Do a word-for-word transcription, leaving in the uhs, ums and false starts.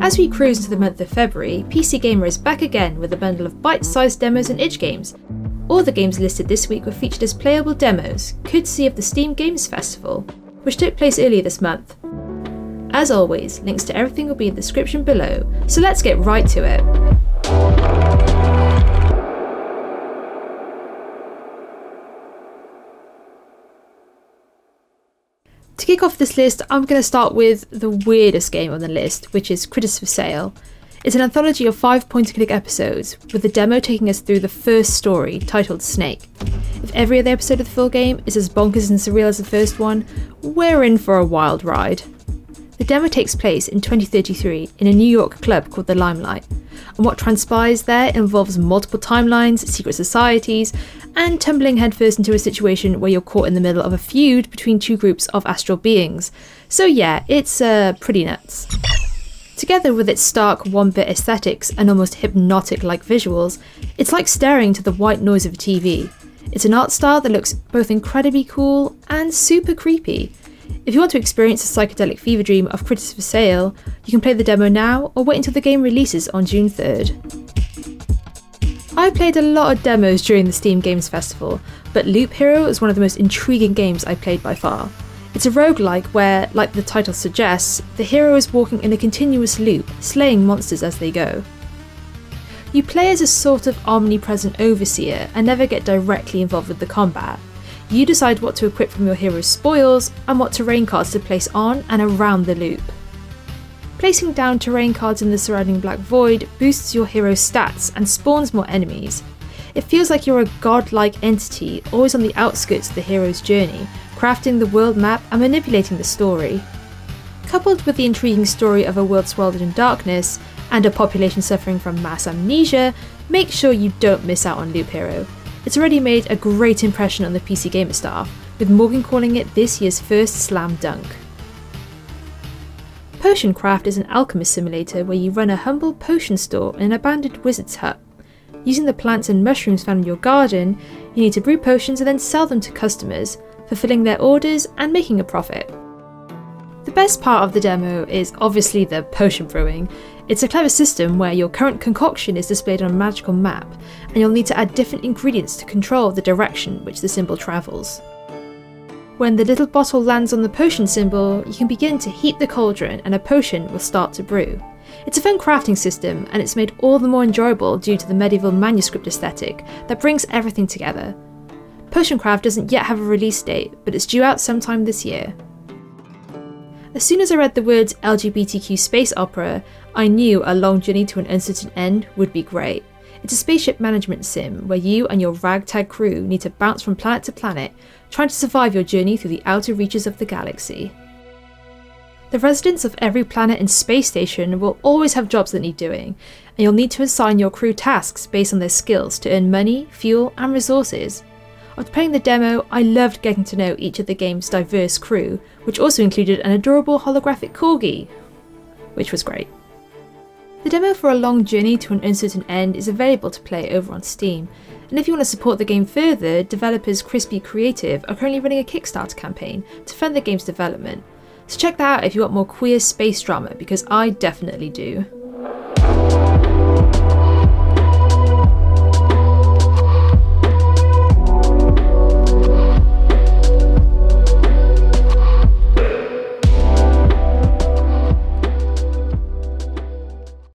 As we cruise to the month of February, P C Gamer is back again with a bundle of bite-sized demos and itch games. All the games listed this week were featured as playable demos, courtesy of the Steam Games Festival, which took place earlier this month. As always, links to everything will be in the description below, so let's get right to it. To kick off this list, I'm going to start with the weirdest game on the list, which is Critters for Sale. It's an anthology of five point-and-click episodes, with the demo taking us through the first story, titled Snake. If every other episode of the full game is as bonkers and surreal as the first one, we're in for a wild ride. The demo takes place in twenty thirty-three in a New York club called The Limelight, and what transpires there involves multiple timelines, secret societies, and tumbling headfirst into a situation where you're caught in the middle of a feud between two groups of astral beings. So yeah, it's uh, pretty nuts. Together with its stark one-bit aesthetics and almost hypnotic-like visuals, it's like staring to the white noise of a T V. It's an art style that looks both incredibly cool and super creepy. If you want to experience the psychedelic fever dream of Critters for Sale, you can play the demo now or wait until the game releases on June third. I played a lot of demos during the Steam Games Festival, but Loop Hero is one of the most intriguing games I played by far. It's a roguelike where, like the title suggests, the hero is walking in a continuous loop, slaying monsters as they go. You play as a sort of omnipresent overseer and never get directly involved with the combat. You decide what to equip from your hero's spoils and what terrain cards to place on and around the loop. Placing down terrain cards in the surrounding black void boosts your hero's stats and spawns more enemies. It feels like you're a godlike entity, always on the outskirts of the hero's journey, crafting the world map and manipulating the story. Coupled with the intriguing story of a world swallowed in darkness and a population suffering from mass amnesia, make sure you don't miss out on Loop Hero. It's already made a great impression on the P C Gamer staff, with Morgan calling it this year's first slam dunk. Potion Craft is an alchemist simulator where you run a humble potion store in an abandoned wizard's hut. Using the plants and mushrooms found in your garden, you need to brew potions and then sell them to customers, fulfilling their orders and making a profit. The best part of the demo is obviously the potion brewing. It's a clever system where your current concoction is displayed on a magical map, and you'll need to add different ingredients to control the direction which the symbol travels. When the little bottle lands on the potion symbol, you can begin to heat the cauldron and a potion will start to brew. It's a fun crafting system, and it's made all the more enjoyable due to the medieval manuscript aesthetic that brings everything together. Potion Craft doesn't yet have a release date, but it's due out sometime this year. As soon as I read the words L G B T Q space opera, I knew A Long Journey to an Uncertain End would be great. It's a spaceship management sim where you and your ragtag crew need to bounce from planet to planet, trying to survive your journey through the outer reaches of the galaxy. The residents of every planet and space station will always have jobs that need doing, and you'll need to assign your crew tasks based on their skills to earn money, fuel, and resources. After playing the demo, I loved getting to know each of the game's diverse crew, which also included an adorable holographic corgi, which was great. The demo for A Long Journey to an Uncertain End is available to play over on Steam, and if you want to support the game further, developers Crispy Creative are currently running a Kickstarter campaign to fund the game's development, so check that out if you want more queer space drama, because I definitely do.